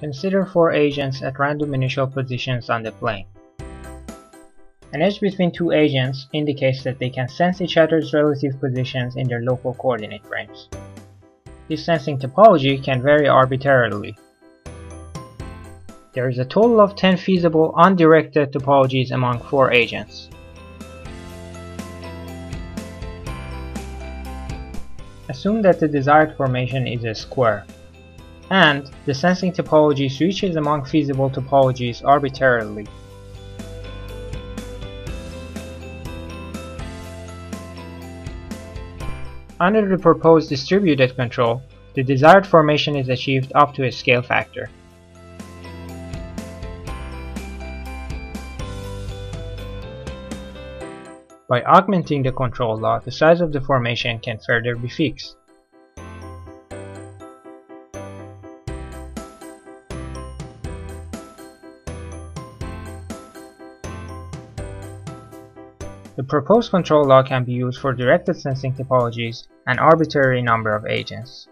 Consider four agents at random initial positions on the plane. An edge between two agents indicates that they can sense each other's relative positions in their local coordinate frames. This sensing topology can vary arbitrarily. There is a total of 10 feasible undirected topologies among four agents. Assume that the desired formation is a square, and the sensing topology switches among feasible topologies arbitrarily. Under the proposed distributed control, the desired formation is achieved up to a scale factor. By augmenting the control law, the size of the formation can further be fixed. The proposed control law can be used for directed sensing topologies, an arbitrary number of agents.